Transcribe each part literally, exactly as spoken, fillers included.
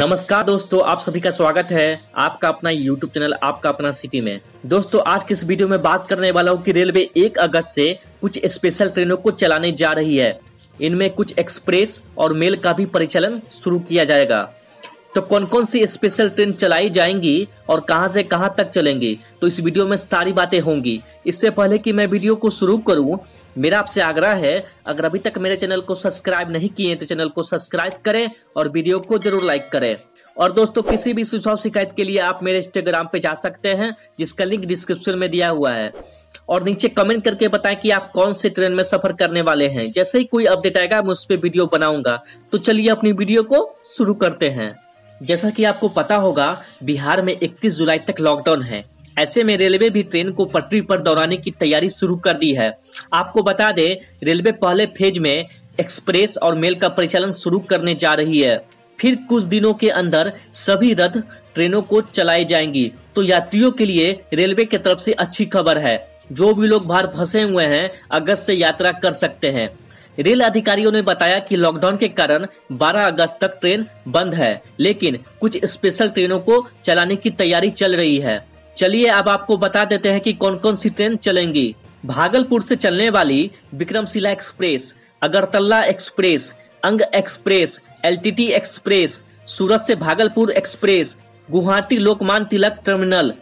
नमस्कार दोस्तों, आप सभी का स्वागत है आपका अपना यूट्यूब चैनल आपका अपना सिटी में। दोस्तों, आज के इस वीडियो में बात करने वाला हूँ कि रेलवे एक अगस्त से कुछ स्पेशल ट्रेनों को चलाने जा रही है। इनमें कुछ एक्सप्रेस और मेल का भी परिचालन शुरू किया जाएगा। तो कौन कौन सी स्पेशल ट्रेन चलाई जाएंगी और कहाँ से कहाँ तक चलेंगी, तो इस वीडियो में सारी बातें होंगी। इससे पहले कि मैं वीडियो को शुरू करूँ, मेरा आपसे आग्रह है, अगर अभी तक मेरे चैनल को सब्सक्राइब नहीं किए तो चैनल को सब्सक्राइब करें और वीडियो को जरूर लाइक करें। और दोस्तों, किसी भी सुझाव शिकायत के लिए आप मेरे इंस्टाग्राम पे जा सकते हैं, जिसका लिंक डिस्क्रिप्शन में दिया हुआ है। और नीचे कमेंट करके बताएं कि आप कौन से ट्रेन में सफर करने वाले हैं। जैसे ही कोई अपडेट आएगा मैं उस पर वीडियो बनाऊंगा। तो चलिए अपनी वीडियो को शुरू करते हैं। जैसा कि आपको पता होगा, बिहार में इकतीस जुलाई तक लॉकडाउन है। ऐसे में रेलवे भी ट्रेन को पटरी पर दौड़ाने की तैयारी शुरू कर दी है। आपको बता दें, रेलवे पहले फेज में एक्सप्रेस और मेल का परिचालन शुरू करने जा रही है। फिर कुछ दिनों के अंदर सभी रथ ट्रेनों को चलाई जाएंगी। तो यात्रियों के लिए रेलवे की तरफ से अच्छी खबर है। जो भी लोग बाहर फंसे हुए हैं, अगस्त से यात्रा कर सकते हैं। रेल अधिकारियों ने बताया कि लॉकडाउन के कारण बारह अगस्त तक ट्रेन बंद है, लेकिन कुछ स्पेशल ट्रेनों को चलाने की तैयारी चल रही है। चलिए अब आपको बता देते हैं कि कौन कौन सी ट्रेन चलेंगी। भागलपुर से चलने वाली विक्रमशिला एक्सप्रेस, अगरतला एक्सप्रेस, अंग एक्सप्रेस, एलटीटी एक्सप्रेस, सूरत से भागलपुर एक्सप्रेस, गुवाहाटी लोकमान्य तिलक टर्मिनल,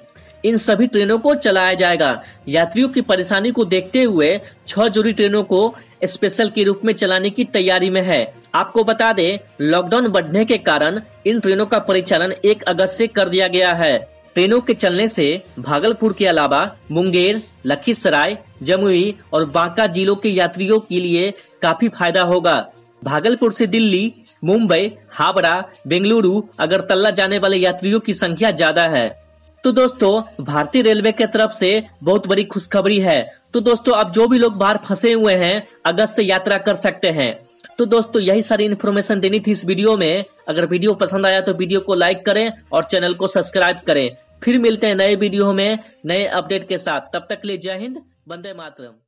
इन सभी ट्रेनों को चलाया जाएगा। यात्रियों की परेशानी को देखते हुए छह जोड़ी ट्रेनों को स्पेशल के रूप में चलाने की तैयारी में है। आपको बता दें, लॉकडाउन बढ़ने के कारण इन ट्रेनों का परिचालन एक अगस्त से कर दिया गया है। ट्रेनों के चलने से भागलपुर के अलावा मुंगेर, लखीसराय, जमुई और बांका जिलों के यात्रियों के लिए काफी फायदा होगा। भागलपुर से दिल्ली, मुंबई, हावड़ा, बेंगलुरु, अगरतला जाने वाले यात्रियों की संख्या ज्यादा है। तो दोस्तों, भारतीय रेलवे की तरफ से बहुत बड़ी खुशखबरी है। तो दोस्तों, अब जो भी लोग बाहर फंसे हुए हैं, अगस्त से यात्रा कर सकते हैं। तो दोस्तों, यही सारी इन्फॉर्मेशन देनी थी इस वीडियो में। अगर वीडियो पसंद आया तो वीडियो को लाइक करें और चैनल को सब्सक्राइब करें। फिर मिलते हैं नए वीडियो में नए अपडेट के साथ। तब तक के लिए जय हिंद, वंदे मातरम।